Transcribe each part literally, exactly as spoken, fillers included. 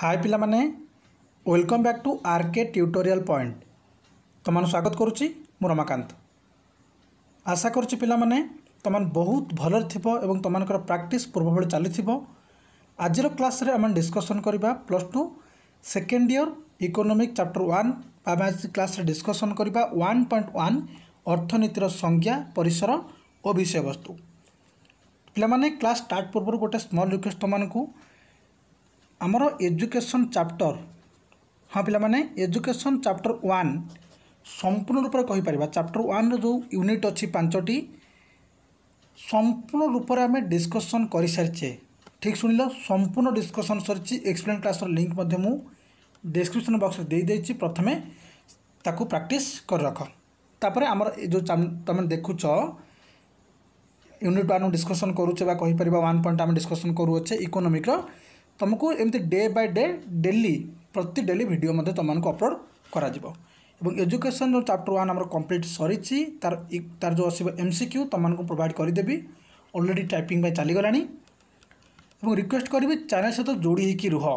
हाय पिला माने welcome back to RK tutorial point. तुमन स्वागत करुच्ची मु रमाकांत। आशा करुच्ची पिला माने तुमन बहुत भल थिबो एवं तुमनकर प्रैक्टिस पूर्वभल चली थिबो। आजर क्लास रे हम डिस्कशन करबा plus two second year economic chapter one. आम आज क्लास रे डिस्कशन करबा वन पॉइंट वन अर्थनीतिर संज्ञा परिसर और विषय वस्तु। पिला माने क्लास स्टार्ट पूर्व गोटे स्मॉल रिक्वेस्ट तुमनको आमर एजुकेशन चैप्टर। हाँ पिला माने एजुकेशन चैप्टर वन संपूर्ण रूप से कहीपर चैप्टर वन रो जो यूनिट अच्छी पांचटी संपूर्ण रूप से आम डिस्कसन कर सारीचे। ठीक शुणिल संपूर्ण डिस्कसन सरी। एक्सप्लेन क्लास लिंक मु डिस्क्रिप्शन बॉक्स दे देछि, प्रथम ताकू प्रैक्टिस कर रख। तापर आमर जो तुम देखु यूनिट वन डिस्कसन करूचे कहीपर वन पॉइंट आम डिस्कसन करूचे इकोनॉमिक। तुमको एमती डे बाय डे डेली प्रति डेली वीडियो भिड तुमको अपलोड करा जीवो। एवं एजुकेशन जो चैप्टर वन आम कंप्लीट सरी तार तार जो आसो एमसीक्यू तुमको प्रोवाइड करदेवी। ऑलरेडी टाइपिंग चलीगला। रिक्वेस्ट करी चैनल सहित जोड़ी होकर रुह,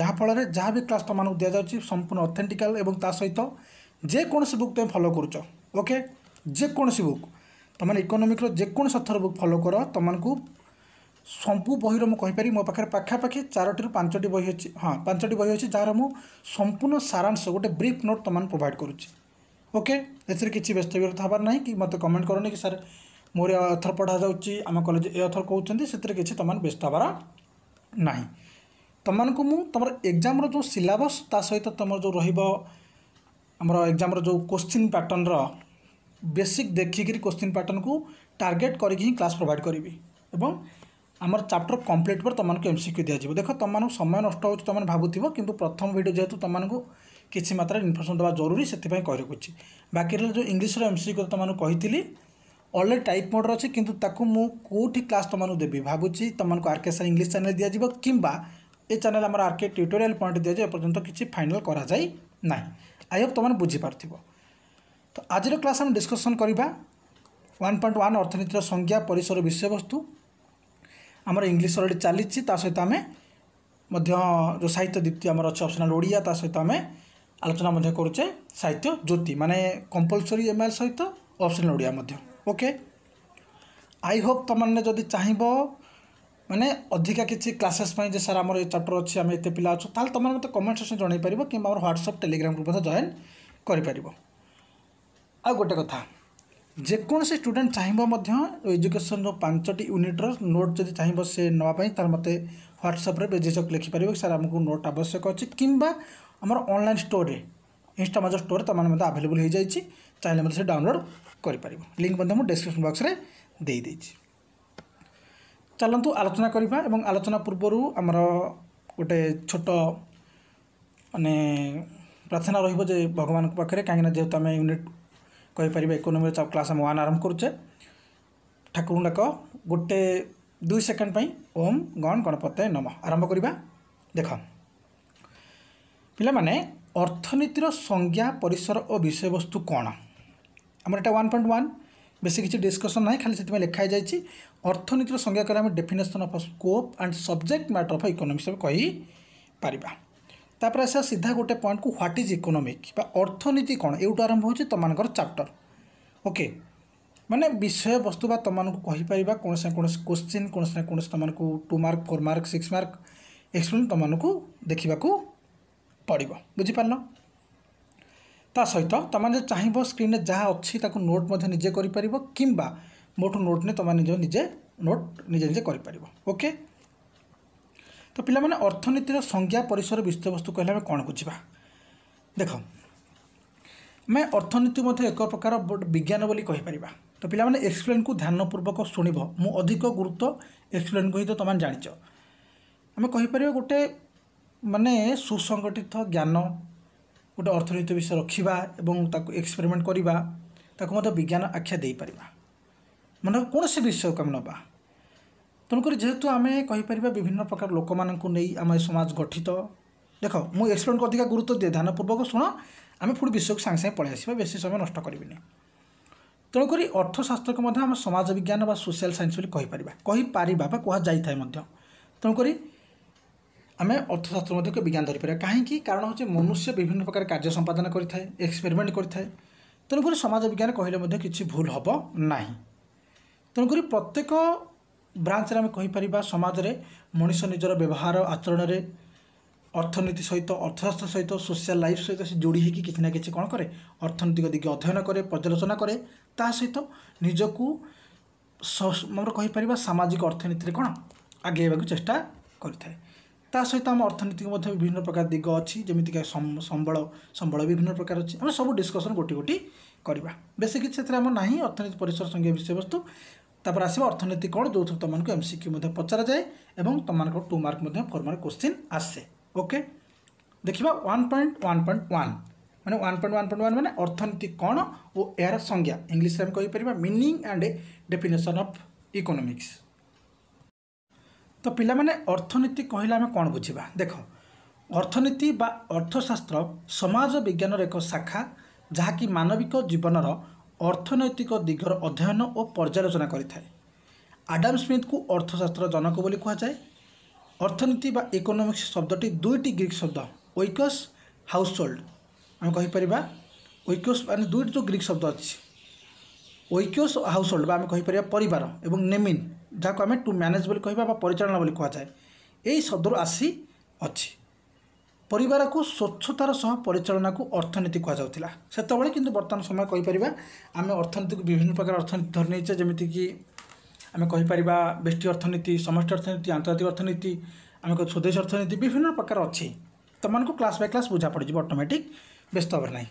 जहाँफल जहाँ भी क्लास तुमको दि जाऊँगी संपूर्ण ऑथेंटिकल और ता सहित जेकोसी बुक तुम फॉलो करुच। ओके, जेकोसी बुक तुम इकोनॉमिक जेकोसी अथर बुक फॉलो कर तुमको संपू बही मुझे कहीपरि मो पाखे पखापाखि चारोटी पांचटी बही अच्छी। हाँ, पांचटी बही अच्छी जार मु संपूर्ण सारांश गोटे ब्रीफ नोट तुम प्रोवाइड करुच्ची। ओके, एसे किसी व्यस्तव्यता हबार ना कि मत कमेंट करनी कि सर मोर अथर पढ़ा जाऊँगी आम कलेज ए अथर कहते से किसी तुम व्यस्त हबार ना। तुमको मुझ एग्जाम जो सिलेबस ता सहित तुम जो रमर एग्जाम जो क्वेश्चन पैटर्न रो बेसिक देखिकी क्वेश्चन पैटर्न को टार्गेट करके क्लास प्रोवाइड करी। आमर चैप्टर कंप्लीट पर तुमको एमसीक्यू दिया। देख तुमको समय नष्ट हो तुम भावुव कि प्रथम वीडियो जेहेतु तुमको किसी मात्रा इनफर्मेशन देवा जरूरी से रखुच्छी। बाकी जो इंग्लीश्र एमसीक्यू तुमको कही अलरेडी टाइप मोड्रे अच्छे कि मुझे क्लास तुमको देवी भावुची। तुमको आरके सर इंग्लीश चैनल दिज्व कि ये चैनल आम आरके ट्यूटोरियल पॉइंट दिज्व एपर्तंत किसी फाइनाल करना। आई होप तुम बुझीपार। तो आज क्लास आम डिस्कसन करवा वन पॉइंट वन अर्थनीतिर संज्ञा परिसर विषय वस्तु। आमर इंग्लीश अलरेडी चली सहित आम जो साहित्य दीप्ति आमर अच्छे ऑप्शनल ओडिया ता सहित आम आलोचना करुचे। साहित्य ज्योति माने कंपलसरी एमएल सहित optional Odia. Okay, I hope तुमने जदि चाहब माने अधिका किसी क्लासेस जे सर आमर चैप्टर अच्छी आम एत पिला अच्छे ताल तुम मतलब कमेंट सेक्शन जन पार कि ह्वाट्सअप टेलीग्राम ग्रुप मत जॉइन कर। गोटे कथा जेकोसी स्टूडेंट चाहब एजुकेशन जो पांचटी यूनिट्र नोट जब चाहब से नापी तार मत ह्वाट्सअप बेजेज लिखिपर सर आमको नोट आवश्यक अच्छे कि आम ऑनलाइन स्टोर इंस्टामाज स्टोर तुम आभेलेबुल हो जाए चाहिए मतलब से डाउनलोड कर लिंक मुझे डिस्क्रिप्शन बॉक्स में दे देछि। चलतु आलोचना करबा। आलोचना पूर्वर आमर गोटे छोट माने प्रार्थना रे भगवान पाखे कहीं जेहेतु आम यूनिट कहीपर इकोनॉमी क्लास हम वन आरंभ करुचे। ठाकुर डाक गोटे दुई सेकेंड पर ओम गण गणपतये नमः। आरंभ करवा। देख पे अर्थनीतिर संज्ञा परिसर और विषय वस्तु कौन आमर एटा वन पॉइंट वन बेस किसी डिस्कसन ना खाली से लिखाई जाइए। अर्थनीतिर संज्ञा करें आम definition of scope and subject matter of economics कहीपर। तापर आसा सीधा गोटे पॉइंट को ह्वाट इज इकोनॉमिक अर्थनीति कौन यूट आरंभ हो तुमर चैप्टर। ओके, माने विषय वस्तु तुमको कहीपर कौन से कौन क्वेश्चन कौन से कौन तुमको two mark four mark six mark explain तुमको देखा पड़ बुझीपार। ता सहित तुमने चाहब स्क्रीन में जहाँ अच्छी नोट निजे कर कि मोटू नोट नहीं तुम निजे नोट निजे निजे कर। ओके, तो पिला माने अर्थनीतिर संज्ञा परिसर विषय वस्तु कहले हम कौन बुझा। देख मैं अर्थनीति मध्य एक प्रकार विज्ञान बोली कहीपर। तो पिला माने एक्सप्लेन को ध्यानपूर्वक शुणव मु अधिक गुरुत्व एक्सप्लेन को ही तो तुम जाच आम कहीपर गोटे माने सुसंगठित ज्ञान गोटे अर्थनीति विषय रखा और एक्सपेरिमेंट करने विज्ञान आख्या दे पार मन कौन से विषय को आम ना। तेणुक जेहेतु आम कहीपर विभिन्न प्रकार लोक नहीं आम समाज गठित। देख मुझे एक्सप्लेन अधिका गुरुत्व दिए ध्यानपूर्वक शुण आम पुणी विषय को सांगे सांगे पलि आसवा बेसी समय नष्ट करनी। तेणुक अर्थशास्त्र को आम समाज विज्ञान व सोशल साइंस कहीपर कहीपर कह जाए। तेणुक आम अर्थशास्त्र मध्य के विज्ञान धरीपर कहीं कारण हूँ मनुष्य विभिन्न प्रकार कार्य संपादन करें एक्सपेरिमेंट करें तेणुक समाज विज्ञान कहले कि भूल हम ना तेणुक प्रत्येक ब्रांच में कहीपर समाज में मनुष्य निजर व्यवहार आचरण में अर्थनीति सहित अर्थशास्त्र सहित सोशल लाइफ सहित से जोड़ी होगी किसी ना किसी कौन करे अर्थनैतिक दिग अध्ययन करे पर्यालोचना करे ता सहित निजकू मोर कहीपर सामाजिक अर्थनीति कौन आगे चेष्टा करें ता सहित आम अर्थनीति विभिन्न प्रकार दिग अच्छी जमीक संबल संबल विभिन्न प्रकार अच्छी आम सब डिस्कसन गोटी गोटी करवा बेस किसी ना अर्थनीति परिसर संघीय विषय वस्तु तापर आस अर्थनीति कौन जो तुमको एम सिक्यू पचरा जाए और तुम two mark four mark question आसे ओके देखा one point one point one माने one point one point one माने अर्थनीति कौन और यार संज्ञा इंग्लिश में कहीपर meaning and definition of economics. तो पिला माने अर्थनीति कहले आम कौन बुझा देख अर्थनीति बा अर्थशास्त्र समाज विज्ञान एक शाखा जहाँकि मानविक जीवनर अर्थनैतिक दिगर अध्ययन और पर्यालोचना करें। आडम स्मिथ को अर्थशास्त्र जनक बोली कहुए। अर्थनीति बा इकोनॉमिक्स शब्दटी दुईटी ग्रीक शब्द ओइकस हाउसहोल्ड आम कहीपर ओइकस मान दुईट जो ग्रीक शब्द अच्छी ओइकस हाउसहोल्ड आम कहीपर परिवार एवं नेमिन जहाँ आम टू मैनेज बोली कह परिचालना बोली कहुए यही शब्द आसी अच्छी परिवार को स्वच्छतार सह परिचालना को अर्थनीति कहला से किंतु बर्तमान समय कहीपर आम अर्थनीति को विभिन्न प्रकार अर्थनीति धरी नहींचे जमीक आम कहीपर बेष्टी अर्थनीति समष्टि अर्थनीति आंतर्जातिक अर्थनीति आम स्वदेश अर्थनीति विभिन्न प्रकार अच्छी तुमको क्लास बाय क्लास बुझा पड़े ऑटोमेटिक व्यस्त होवर ना।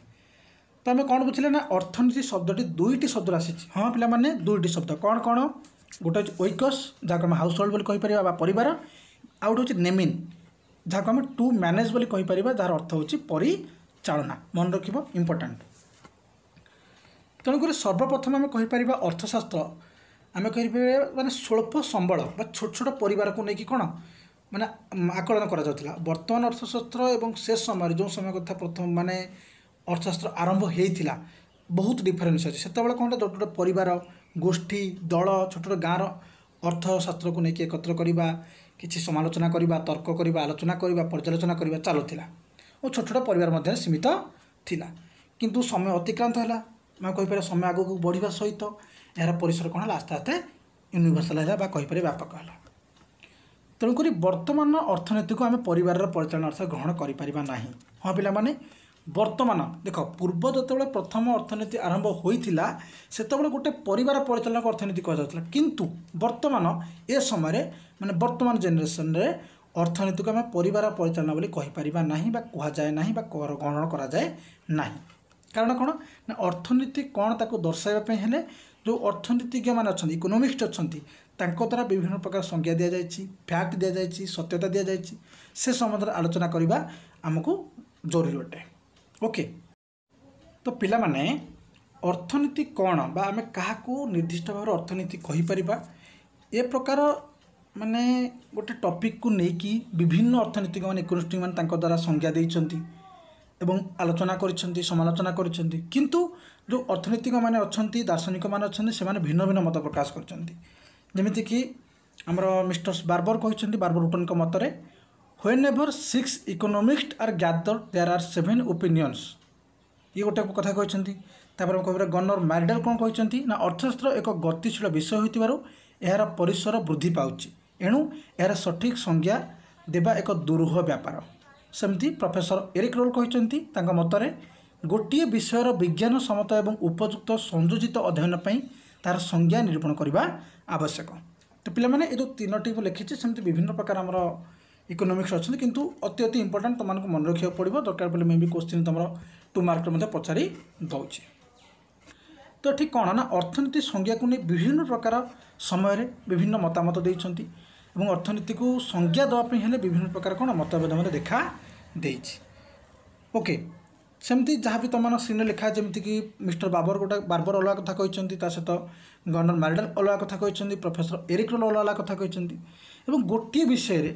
तो आम कौन बुझे ना अर्थनीति शब्दी दुईटी शब्द आसी हाँ पे दुईटी शब्द कौन कौन गोटे ओइकस जहाँ हाउस होल्ड कहीपर परिवार आ गए हूँ नेमिन जहाँ आम टू मैनेज बोली कहीपर जार अर्थ होची परिचालना मन रख इम्पोर्टेंट। तेणुक सर्वप्रथम आम कहीपर अर्थशास्त्र आम कहीपर माने स्वल्प संबल छोट छोट परिवार को लेकिन कौन माने आकलन करा वर्तमान अर्थशास्त्र एवं शेष समय जो समय कथा प्रथम माने अर्थशास्त्र आरंभ होता बहुत डिफरेन्स अच्छे से कौन छोट छोट परिवार गोष्ठी दल छोट छोट गाँव अर्थशास्त्र को लेकिन एकत्र करवा किसी समालोचना करवा तर्क करवा आलोचना करवा पर्यालोचना करवा चलुला और छोट छोट परिवार मध्य सीमित थिला किंतु समय अतिक्रांत है मैं कहीपर समय आगू बढ़िया सहित यार परिसर कौन है आस्ते आस्ते यूनिवर्सल है कहीपर व्यापक है। तेणुक वर्तमान अर्थनीति को आम परिवार परिचालना अर्थ ग्रहण करें हाँ पे वर्तमान देख पूर्व जो प्रथम अर्थनीति आरंभ होता से गोटे परिवार परिचालना अर्थनीति कहला किंतु वर्तमान ए समय माने वर्तमान जेनरेशन रे अर्थनीति को आम परिवार परिचालना बोली कहीपर ना कहुए ना ग्रहण कराए ना कारण कौन ना अर्थनीति कौन ताको दर्शाइबा हेले जो अर्थनीतिज्ञ मैंने अच्छा इकोनोमिक्स अच्छा द्वारा विभिन्न प्रकार संज्ञा दि जाएगी फैक्ट दि जाएगी सत्यता दि जाएगी से संबंध में आलोचना करवा आमको जरूरी अटे ओके। तो पिला माने अर्थनीति कौन बा आम क्या निर्दिष्ट भाव अर्थनीति कहीपर ए प्रकार माने गोटे टॉपिक को लेकिन विभिन्न अर्थनीतिक मैंने इकोनोमिस्ट मैंने द्वारा संज्ञा देती एवं आलोचना करिसेंती समालोचना करिसेंती किंतु जो अर्थनीतिक माने अच्छी दार्शनिक माने अच्छी से माने भिन्न भिन्न मत प्रकाश करछंती जेमिति कि हमरो मिस्टर बार्बर कहिसेंती बार्बर रुटन को मतरे whenever six economist are gathered there are seven opinions ये गोटे कथा कहिसेंती। तापर कहिपर गनर मैर्डल कोन कहिसेंती ना अर्थशास्त्र एक गतिशील विषय होतिबारु एहार परिसर वृद्धि पाउछि एणु एहार सठिक संज्ञा देबा एक दुरूह व्यापार। सेमती प्रोफेसर एरिक रोल कहिसेंती तांका मतरे गोटे विषयर विज्ञान सम्मत एवं उपयुक्त संयोजित अध्ययन पई तार संज्ञा निर्माण करबा आवश्यक। तो पिला माने ए जो तीनोटी को लिखिछि सेमती विभिन्न प्रकार हमरो इकोनॉमिक्स अछि किंतु अति अति इंपोर्टेंट तुमको मन रखिया पड़ो दरकार पड़े मे भी क्वेश्चन तुम टू मार्क रे पचारि दउछि। तो ठीक कौन ना अर्थनीति संज्ञा को नहीं विभिन्न प्रकार समय विभिन्न मतामत देइछंती और अर्थनीति को संज्ञा देवाई हेल्ले विभिन्न प्रकार कौन मतभेद मत देखा दे ओके सेमती जहाँ भी तुम स्क्रीन लिखा जमीक मिस्टर बाबर गोटे बार्बर अलग कथा कहते सहित गनर मैर्डल अलग कथा कहते प्रोफेसर एरिक रोल अलग कथा कहते गोटे विषय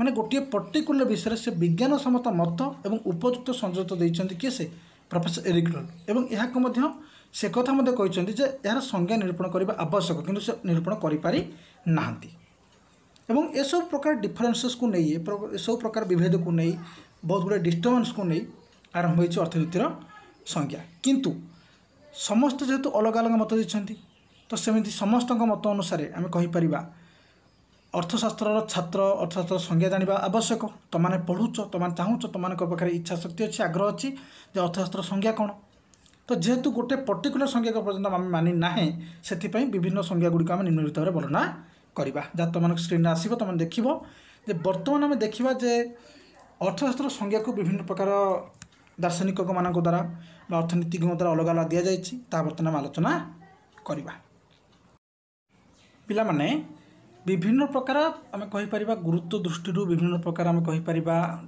माने गोटे पर्टिकुलर विषय से विज्ञान सम्मत मत और उपयुक्त संयुक्त देते किए से प्रोफेसर एरिक रोल और से कथा कहते यार संज्ञा निरूपण करने आवश्यक किंतु से निरूपण कर पारि ना एवं ये सब प्रकार डिफरेन्सेस को नहीं ये सब प्रकार विभेद को नहीं बहुत गुड़े डिस्टर्बांस को नहीं आरंभ हो अर्थनीतिर संज्ञा किंतु समस्त जेहेतु अलग अलग मत देते तो सेमती समस्त मत अनुसार आम कहीपर अर्थशास्त्र छात्र अर्थशास्त्र संज्ञा जाना आवश्यक तुम मैंने पढ़ुच तुम चाहूच तुम पाखे इच्छा शक्ति अच्छी आग्रह अच्छी जो अर्थशास्त्र संज्ञा कौन तो जेहेतु गोटे पर्टिकुलर संज्ञा पर्यटन आम मानी ना से विभिन्न संज्ञा गुड़िक निम्नलिखित भाव में वर्णना करवा जहाँ तुम स्क्रीन आसो तुम देख बर्तमान आम देखा जे अर्थशास्त्र संज्ञा को विभिन्न प्रकार दार्शनिक मान द्वारा अर्थनीतिज्ञों द्वारा अलग अलग दि जाता बर्तमान आलोचना करवा पिला माने विभिन्न प्रकार आम कहीपर गुरुत्व दृष्टि विभिन्न प्रकार आम कहीपर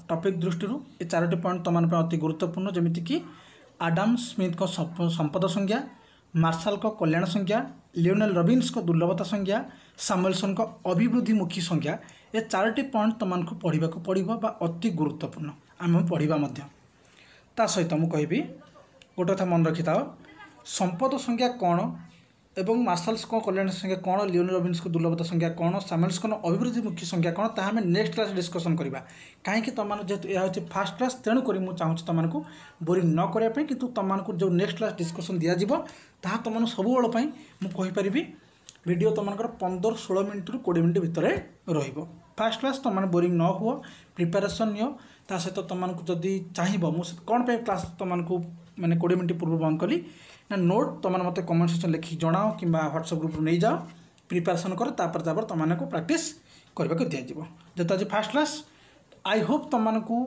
टॉपिक दृष्टि ये चारोटी पॉइंट तुम अति गुरुत्वपूर्ण जमीक आडम स्मिथ को संपद संज्ञा मार्शल को कल्याण संज्ञा लियोनेल रॉबिन्स को दुर्लभता संज्ञा सैमुअलसन को अभिवृद्धिमुखी संज्ञा ये चारोटी पॉइंट तुमको को पढ़ा को पड़ो बा अति गुरुत्वपूर्ण आम पढ़ा सहित मुझे कहि गोटे कथा मन रखी थाओ संपद संज्ञा कौन एवं मार्शल्स को कल्याण संज्ञा कौन लियोनेल रॉबिन्स को दुर्लभता संज्ञा कौन सैमुअलसन अभिवृद्धिमुखी संज्ञा कौन ताहा हमें नेक्स्ट क्लास डिस्कसन करवा कहीं तुम जेहतु यह हूँ फास्ट क्लास तेणुक मुझे चाहूँगी तुमको बोरिंग न करने कि तुमको तो जो नेक्स्ट क्लास डिस्कसन दिज्व ता तुम सब मुझपर वीडियो तुमको पंदर षोल मिनट रु कोड़े मिनट भितर रोक फास्ट क्लास तुम बोरिंग न हो प्रिपेरेसन नि सहित तुमको जदि चाहब मुझे कौन पे क्लास तुमको मैंने कोड़े मिनट पूर्व बंद कली ना नोट तुम मत कमेंट सेक्शन लिखी जनाओ कि ह्वाट्सअप ग्रुप नहीं जाओ प्रिपेरेसन कर तापर तापर तुमको प्राक्टिस करने को दिज्व जेहतु आज फास्ट क्लास आई होप तुमको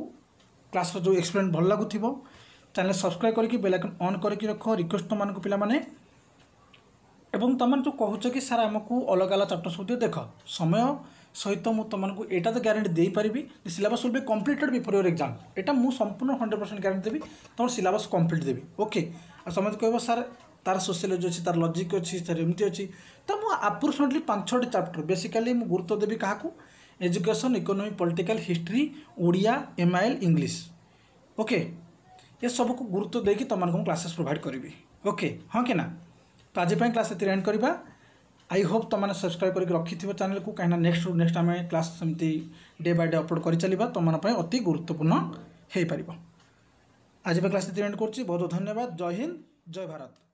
क्लास जो एक्सप्लेन भल लगुव चैनल सब्सक्राइब करके बेल आइकन ऑन करके रख रिक्वेस्ट तुमको पे एवं तुम जो कह कि सार आमको अलग अलग चैप्टर सब दिए देख समय सहित मुझे तुमको यहाँ तो ग्यारंटी दे पारि syllabus will be completed before your exam यहाँ मुझे संपूर्ण हंड्रेड परसेंट ग्यारंटी देवी तुम सिलेबस कंप्लीट देवी ओके समझ कह सार तार सोशियोलॉजी अच्छी तार लॉजिक अच्छी तार एमती अच्छी तो मुझे अप्रोक्सीमेटली पाँच छः चैप्टर बेसिकली मुझे गुरुत्व देवी क्या education economy political history Odia M I L English okay ये सबको गुरुत्व देकी तुमको क्लासेस प्रोवाइड करी ओके हाँ कि ना तो आज क्लास ये एंड करवा आई होप तुमने सब्सक्राइब करके रखी थी चैनल को कहीं नेक्स्ट रू नेक्स्ट आम क्लास सेमती डे बाय डे अपलोड कर चलवा तुम्हारे अति गुरुत्वपूर्ण हो पार आज क्लास ये एंड कर बहुत बहुत धन्यवाद जय हिंद जय भारत।